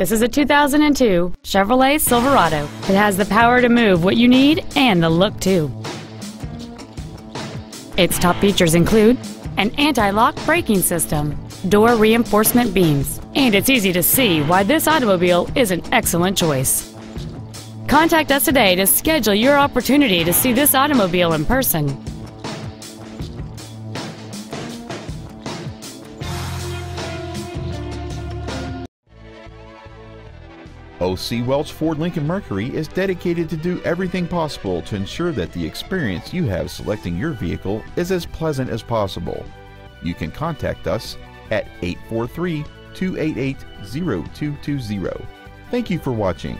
This is a 2002 Chevrolet Silverado. It has the power to move what you need and the look too. Its top features include an anti-lock braking system, door reinforcement beams, and it's easy to see why this automobile is an excellent choice. Contact us today to schedule your opportunity to see this automobile in person. OC Welch Ford Lincoln Mercury is dedicated to do everything possible to ensure that the experience you have selecting your vehicle is as pleasant as possible. You can contact us at 843-288-0220. Thank you for watching.